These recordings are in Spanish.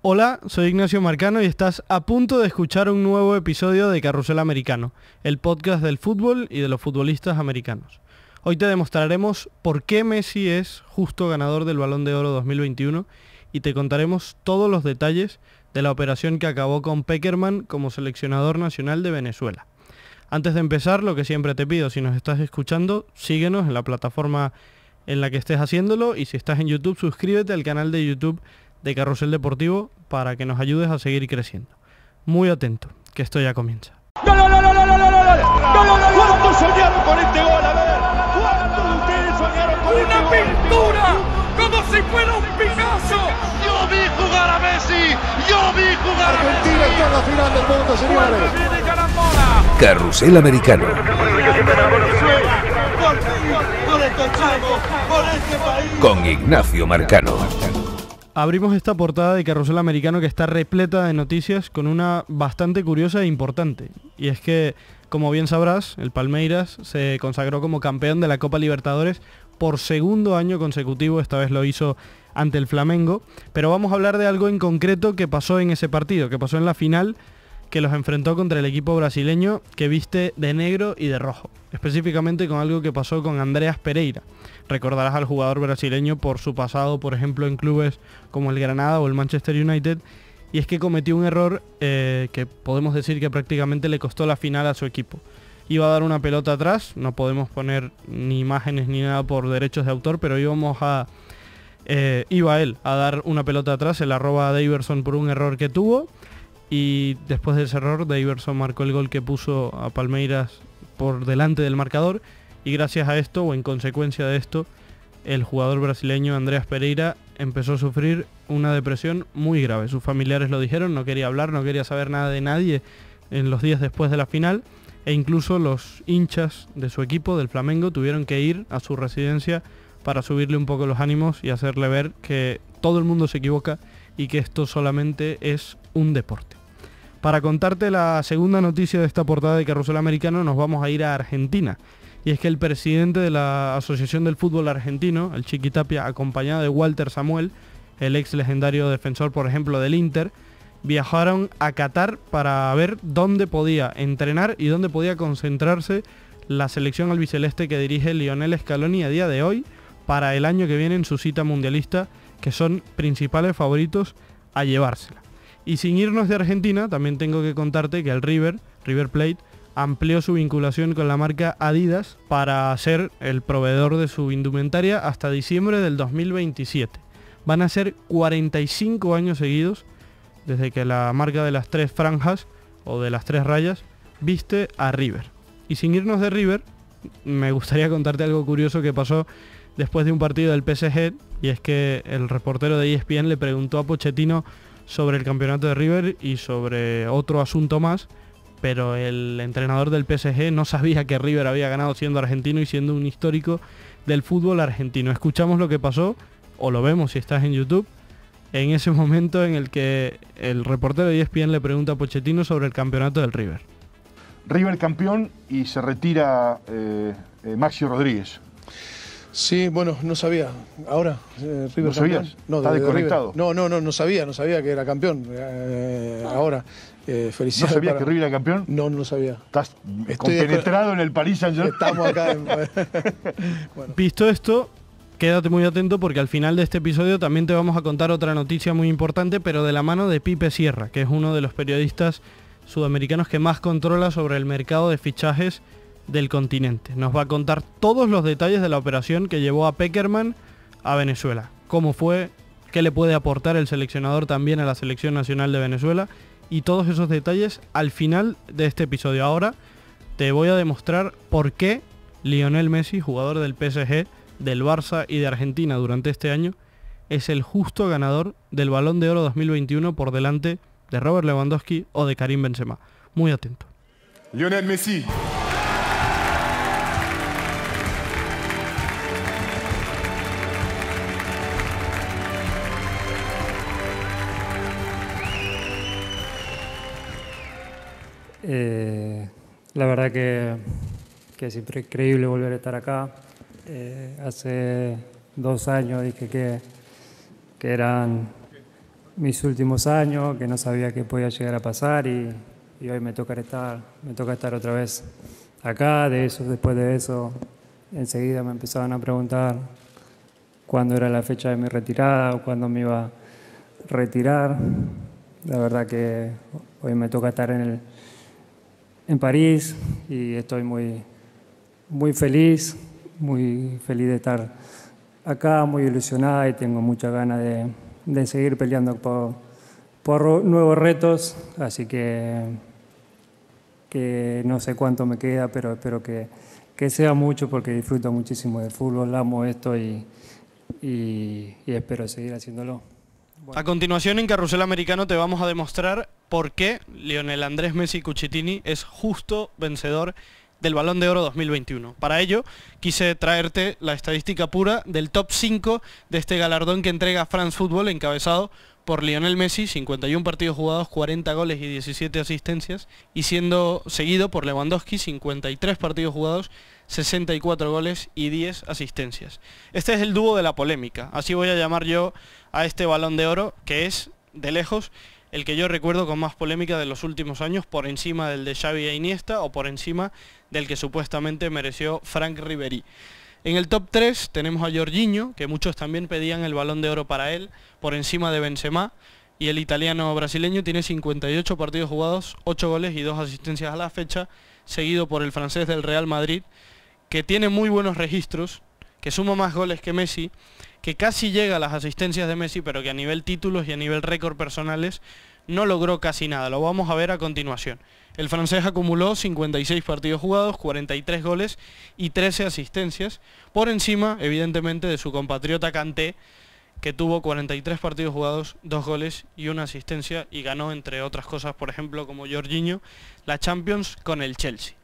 Hola, soy Ignacio Marcano y estás a punto de escuchar un nuevo episodio de Carrusel Americano, el podcast del fútbol y de los futbolistas americanos. Hoy te demostraremos por qué Messi es justo ganador del Balón de Oro 2021 y te contaremos todos los detalles de la operación que acabó con Pekerman como seleccionador nacional de Venezuela. Antes de empezar, lo que siempre te pido, si nos estás escuchando, síguenos en la plataforma en la que estés haciéndolo y si estás en YouTube, suscríbete al canal de YouTube de Carrusel Deportivo para que nos ayudes a seguir creciendo. Muy atento, que esto ya comienza. ¿Cuántos soñaron con este gol? A ver, ¿cuántos de ustedes soñaron con este gol? ¡Una pintura! ¡Como si fuera un Picasso! ¡Yo vi jugar a Messi! ¡Yo vi jugar a Messi! Argentina está en la final del mundo, señores. Carrusel Americano. Con Ignacio Marcano. Abrimos esta portada de Carrusel Americano que está repleta de noticias con una bastante curiosa e importante. Y es que, como bien sabrás, el Palmeiras se consagró como campeón de la Copa Libertadores por segundo año consecutivo, esta vez lo hizo ante el Flamengo. Pero vamos a hablar de algo en concreto que pasó en ese partido, que pasó en la final, que los enfrentó contra el equipo brasileño que viste de negro y de rojo. Específicamente con algo que pasó con Andreas Pereira. Recordarás al jugador brasileño por su pasado, por ejemplo, en clubes como el Granada o el Manchester United, y es que cometió un error que podemos decir que prácticamente le costó la final a su equipo. Iba a dar una pelota atrás, no podemos poner ni imágenes ni nada por derechos de autor, pero iba él a dar una pelota atrás, se la roba a Davidson por un error que tuvo, y después de ese error, Davidson marcó el gol que puso a Palmeiras por delante del marcador. Y gracias a esto, o en consecuencia de esto, el jugador brasileño Andreas Pereira empezó a sufrir una depresión muy grave. Sus familiares lo dijeron, no quería hablar, no quería saber nada de nadie en los días después de la final. E incluso los hinchas de su equipo, del Flamengo, tuvieron que ir a su residencia para subirle un poco los ánimos y hacerle ver que todo el mundo se equivoca y que esto solamente es un deporte. Para contarte la segunda noticia de esta portada de Carrusel Americano, nos vamos a ir a Argentina. Y es que el presidente de la Asociación del Fútbol Argentino, el Chiqui Tapia, acompañado de Walter Samuel, el ex legendario defensor, por ejemplo, del Inter, viajaron a Qatar para ver dónde podía entrenar y dónde podía concentrarse la selección albiceleste que dirige Lionel Scaloni a día de hoy para el año que viene en su cita mundialista, que son principales favoritos a llevársela. Y sin irnos de Argentina, también tengo que contarte que el River Plate, amplió su vinculación con la marca Adidas para ser el proveedor de su indumentaria hasta diciembre del 2027. Van a ser 45 años seguidos desde que la marca de las tres franjas o de las tres rayas viste a River. Y sin irnos de River, me gustaría contarte algo curioso que pasó después de un partido del PSG, y es que el reportero de ESPN le preguntó a Pochettino sobre el campeonato de River y sobre otro asunto más, pero el entrenador del PSG no sabía que River había ganado siendo argentino y siendo un histórico del fútbol argentino. Escuchamos lo que pasó, o lo vemos si estás en YouTube, en ese momento en el que el reportero de ESPN le pregunta a Pochettino sobre el campeonato del River. River campeón y se retira Maxi Rodríguez. Sí, bueno, no sabía. Ahora, River ¿No sabías? Campeón. No, ¿Está desconectado? No sabía que era campeón. Ahora, felicidades. ¿No sabías que River era campeón? No, no sabía. ¿Estás compenetrado en el Paris Saint-Germain? Estamos acá. Bueno. Visto esto, quédate muy atento porque al final de este episodio también te vamos a contar otra noticia muy importante, pero de la mano de Pipe Sierra, que es uno de los periodistas sudamericanos que más controla sobre el mercado de fichajes del continente. Nos va a contar todos los detalles de la operación que llevó a Pekerman a Venezuela. Cómo fue, qué le puede aportar el seleccionador también a la Selección Nacional de Venezuela y todos esos detalles al final de este episodio. Ahora te voy a demostrar por qué Lionel Messi, jugador del PSG, del Barça y de Argentina durante este año, es el justo ganador del Balón de Oro 2021 por delante de Robert Lewandowski o de Karim Benzema. Muy atento. Lionel Messi. La verdad que es increíble volver a estar acá. Hace 2 años dije que eran mis últimos años, que no sabía qué podía llegar a pasar, y hoy me toca estar otra vez acá. Después de eso, enseguida me empezaban a preguntar cuándo era la fecha de mi retirada o cuándo me iba a retirar. La verdad que hoy me toca estar en París y estoy muy feliz, de estar acá, muy ilusionada, y tengo muchas ganas de seguir peleando por nuevos retos, así que no sé cuánto me queda, pero espero que sea mucho, porque disfruto muchísimo del fútbol, amo esto y espero seguir haciéndolo. Bueno. A continuación en Carrusel Americano te vamos a demostrar por qué Lionel Andrés Messi Cucchettini es justo vencedor del Balón de Oro 2021. Para ello, quise traerte la estadística pura del top 5 de este galardón que entrega France Football, encabezado por Lionel Messi, 51 partidos jugados, 40 goles y 17 asistencias, y siendo seguido por Lewandowski, 53 partidos jugados, 64 goles y 10 asistencias. Este es el dúo de la polémica, así voy a llamar yo a este Balón de Oro, que es, de lejos, el que yo recuerdo con más polémica de los últimos años, por encima del de Xavi e Iniesta o por encima del que supuestamente mereció Franck Ribéry. En el top 3 tenemos a Jorginho, que muchos también pedían el Balón de Oro para él, por encima de Benzema, y el italiano brasileño tiene 58 partidos jugados, 8 goles y 2 asistencias a la fecha, seguido por el francés del Real Madrid, que tiene muy buenos registros, que suma más goles que Messi, que casi llega a las asistencias de Messi, pero que a nivel títulos y a nivel récord personales no logró casi nada. Lo vamos a ver a continuación. El francés acumuló 56 partidos jugados, 43 goles y 13 asistencias, por encima, evidentemente, de su compatriota Kanté, que tuvo 43 partidos jugados, 2 goles y 1 asistencia, y ganó, entre otras cosas, por ejemplo, como Jorginho, la Champions con el Chelsea.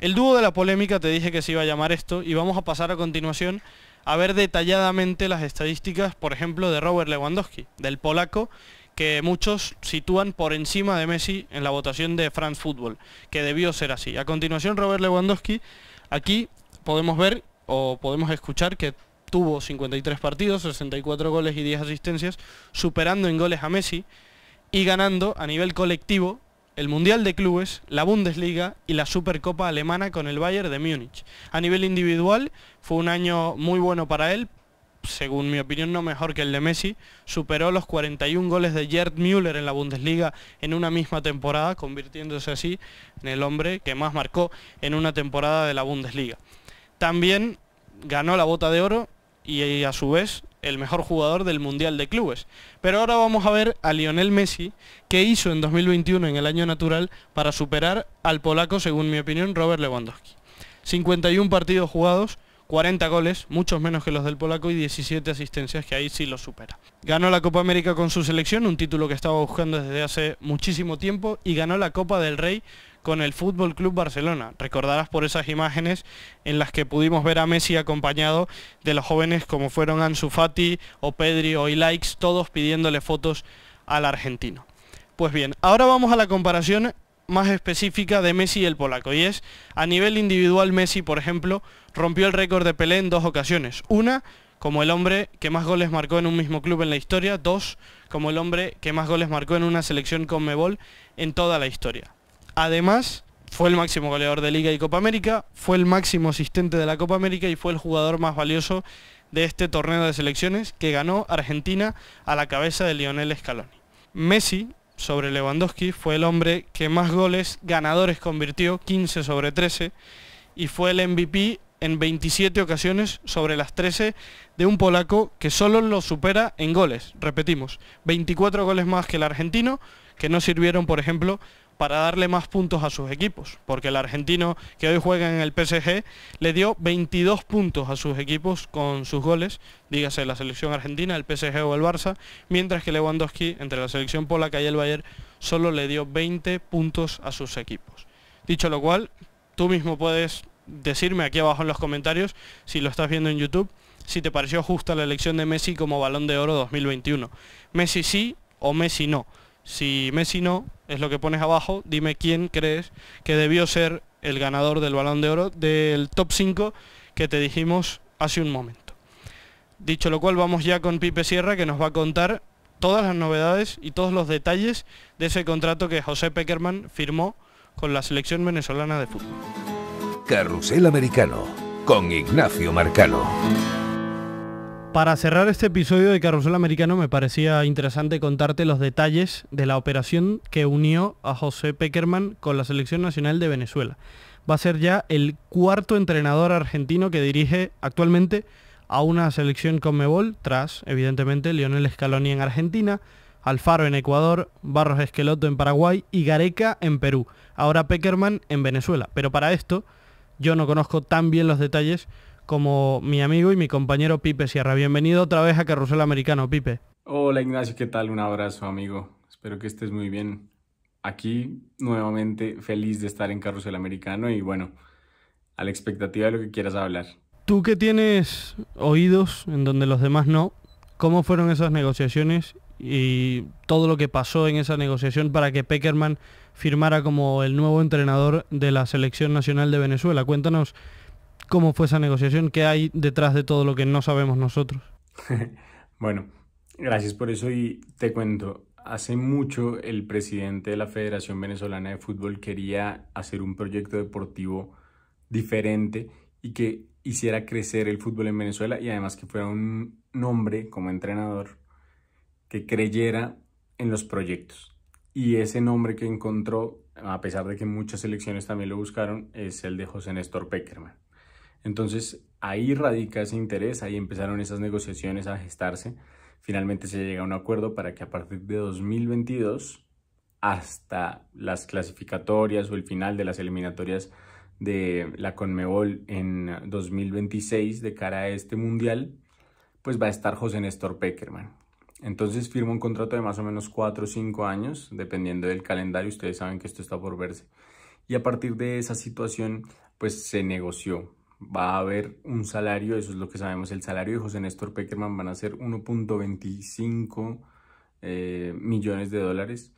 El dúo de la polémica te dije que se iba a llamar esto, y vamos a pasar a continuación a ver detalladamente las estadísticas, por ejemplo, de Robert Lewandowski, del polaco, que muchos sitúan por encima de Messi en la votación de France Football, que debió ser así. A continuación, Robert Lewandowski, aquí podemos ver o podemos escuchar que tuvo 53 partidos, 64 goles y 10 asistencias, superando en goles a Messi y ganando a nivel colectivo el Mundial de Clubes, la Bundesliga y la Supercopa Alemana con el Bayern de Múnich. A nivel individual fue un año muy bueno para él, según mi opinión no mejor que el de Messi, superó los 41 goles de Gerd Müller en la Bundesliga en una misma temporada, convirtiéndose así en el hombre que más marcó en una temporada de la Bundesliga. También ganó la Bota de Oro y a su vez el mejor jugador del Mundial de Clubes. Pero ahora vamos a ver a Lionel Messi qué hizo en 2021, en el año natural, para superar al polaco, según mi opinión, Robert Lewandowski. 51 partidos jugados, 40 goles, muchos menos que los del polaco, y 17 asistencias, que ahí sí lo supera. Ganó la Copa América con su selección, un título que estaba buscando desde hace muchísimo tiempo, y ganó la Copa del Rey con el Fútbol Club Barcelona. Recordarás por esas imágenes en las que pudimos ver a Messi acompañado de los jóvenes como fueron Ansu Fati o Pedri o Ilaix, todos pidiéndole fotos al argentino. Pues bien, ahora vamos a la comparación más específica de Messi y el polaco, y es a nivel individual. Messi, por ejemplo, rompió el récord de Pelé en 2 ocasiones, una como el hombre que más goles marcó en un mismo club en la historia, 2 como el hombre que más goles marcó en una selección Conmebol en toda la historia. Además, fue el máximo goleador de Liga y Copa América, fue el máximo asistente de la Copa América y fue el jugador más valioso de este torneo de selecciones que ganó Argentina a la cabeza de Lionel Scaloni. Messi, sobre Lewandowski, fue el hombre que más goles ganadores convirtió, 15 sobre 13, y fue el MVP en 27 ocasiones sobre las 13 de un polaco que solo lo supera en goles. Repetimos, 24 goles más que el argentino, que no sirvieron, por ejemplo, para darle más puntos a sus equipos, porque el argentino que hoy juega en el PSG le dio 22 puntos a sus equipos con sus goles, dígase la selección argentina, el PSG o el Barça, mientras que Lewandowski, entre la selección polaca y el Bayern, solo le dio 20 puntos a sus equipos. Dicho lo cual, tú mismo puedes decirme aquí abajo en los comentarios, si lo estás viendo en YouTube, si te pareció justa la elección de Messi como Balón de Oro 2021. Messi sí o Messi no. Si Messi no, es lo que pones abajo, dime quién crees que debió ser el ganador del Balón de Oro del top 5 que te dijimos hace un momento. Dicho lo cual, vamos ya con Pipe Sierra, que nos va a contar todas las novedades y todos los detalles de ese contrato que José Pekerman firmó con la selección venezolana de fútbol. Carrusel Americano con Ignacio Marcano. Para cerrar este episodio de Carrusel Americano me parecía interesante contarte los detalles de la operación que unió a José Pekerman con la Selección Nacional de Venezuela. Va a ser ya el cuarto entrenador argentino que dirige actualmente a una selección Conmebol, tras, evidentemente, Lionel Scaloni en Argentina, Alfaro en Ecuador, Barros Esqueloto en Paraguay y Gareca en Perú. Ahora Pekerman en Venezuela. Pero para esto yo no conozco tan bien los detalles como mi amigo y mi compañero Pipe Sierra. Bienvenido otra vez a Carrusel Americano, Pipe. Hola Ignacio, ¿qué tal? Un abrazo, amigo. Espero que estés muy bien. Aquí nuevamente feliz de estar en Carrusel Americano y bueno, a la expectativa de lo que quieras hablar. Tú que tienes oídos en donde los demás no, ¿cómo fueron esas negociaciones y todo lo que pasó en esa negociación para que Pekerman firmara como el nuevo entrenador de la Selección Nacional de Venezuela? Cuéntanos cómo fue esa negociación, qué hay detrás de todo lo que no sabemos nosotros. Bueno, gracias por eso y te cuento. Hace mucho el presidente de la Federación Venezolana de Fútbol quería hacer un proyecto deportivo diferente y que hiciera crecer el fútbol en Venezuela y además que fuera un nombre como entrenador que creyera en los proyectos. Y ese nombre que encontró, a pesar de que muchas selecciones también lo buscaron, es el de José Néstor Pekerman. Entonces ahí radica ese interés, ahí empezaron esas negociaciones a gestarse. Finalmente se llega a un acuerdo para que a partir de 2022 hasta las clasificatorias o el final de las eliminatorias de la Conmebol en 2026 de cara a este mundial, pues va a estar José Néstor Pekerman. Entonces firma un contrato de más o menos 4 o 5 años, dependiendo del calendario, ustedes saben que esto está por verse. Y a partir de esa situación, pues se negoció. Va a haber un salario, eso es lo que sabemos, el salario de José Néstor Pekerman van a ser 1.25 millones de dólares.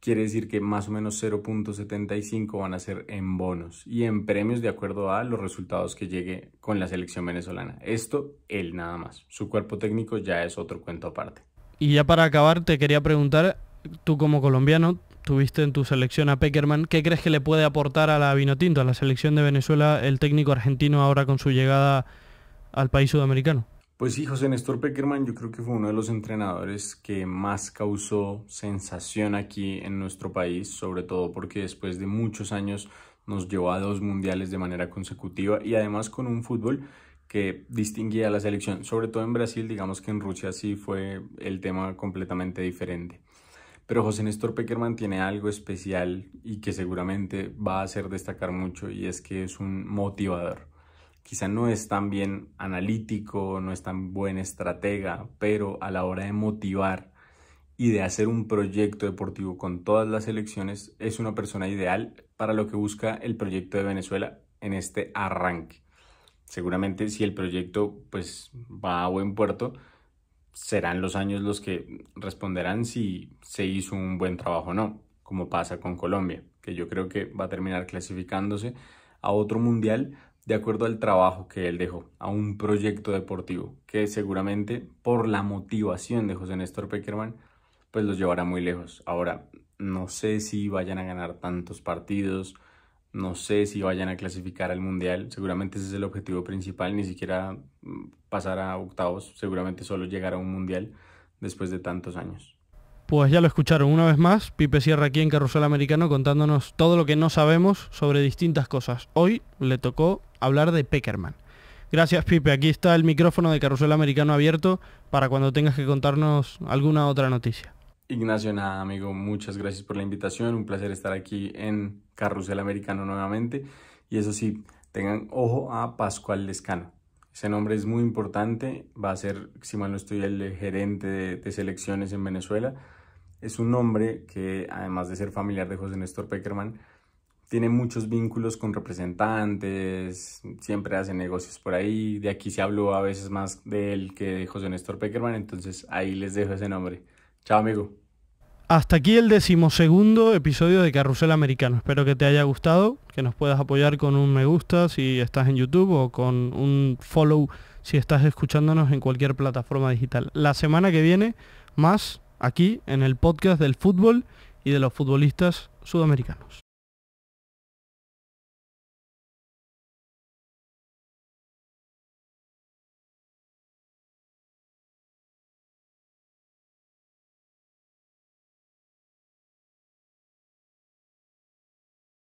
Quiere decir que más o menos 0.75 van a ser en bonos y en premios de acuerdo a los resultados que llegue con la selección venezolana. Esto, él nada más. Su cuerpo técnico ya es otro cuento aparte. Y ya para acabar, te quería preguntar, tú como colombiano, tuviste en tu selección a Pekerman, ¿qué crees que le puede aportar a la Vinotinto, a la selección de Venezuela, el técnico argentino ahora con su llegada al país sudamericano? Pues sí, José Néstor Pekerman yo creo que fue uno de los entrenadores que más causó sensación aquí en nuestro país, sobre todo porque después de muchos años nos llevó a 2 mundiales de manera consecutiva y además con un fútbol que distinguía a la selección, sobre todo en Brasil. Digamos que en Rusia sí fue el tema completamente diferente. Pero José Néstor Pekerman tiene algo especial y que seguramente va a hacer destacar mucho, y es que es un motivador. Quizá no es tan bien analítico, no es tan buen estratega, pero a la hora de motivar y de hacer un proyecto deportivo con todas las selecciones, es una persona ideal para lo que busca el proyecto de Venezuela en este arranque. Seguramente si el proyecto pues va a buen puerto, serán los años los que responderán si se hizo un buen trabajo o no, como pasa con Colombia, que yo creo que va a terminar clasificándose a otro mundial de acuerdo al trabajo que él dejó, a un proyecto deportivo que seguramente por la motivación de José Néstor Pekerman pues los llevará muy lejos. Ahora, no sé si vayan a ganar tantos partidos, no sé si vayan a clasificar al mundial, seguramente ese es el objetivo principal, ni siquiera pasar a octavos, seguramente solo llegar a un mundial después de tantos años. Pues ya lo escucharon una vez más, Pipe Sierra aquí en Carrusel Americano contándonos todo lo que no sabemos sobre distintas cosas. Hoy le tocó hablar de Pekerman. Gracias Pipe, aquí está el micrófono de Carrusel Americano abierto para cuando tengas que contarnos alguna otra noticia. Ignacio, nada amigo, muchas gracias por la invitación, un placer estar aquí en Carrusel Americano nuevamente. Y eso sí, tengan ojo a Pascual Lescano. Ese nombre es muy importante, va a ser, si mal no estoy, el gerente de selecciones en Venezuela. Es un hombre que, además de ser familiar de José Néstor Pekerman, tiene muchos vínculos con representantes, siempre hace negocios por ahí. De aquí se habló a veces más de él que de José Néstor Pekerman, entonces ahí les dejo ese nombre. Chao, amigo. Hasta aquí el 12º episodio de Carrusel Americano. Espero que te haya gustado, que nos puedas apoyar con un me gusta si estás en YouTube o con un follow si estás escuchándonos en cualquier plataforma digital. La semana que viene, más aquí en el podcast del fútbol y de los futbolistas sudamericanos.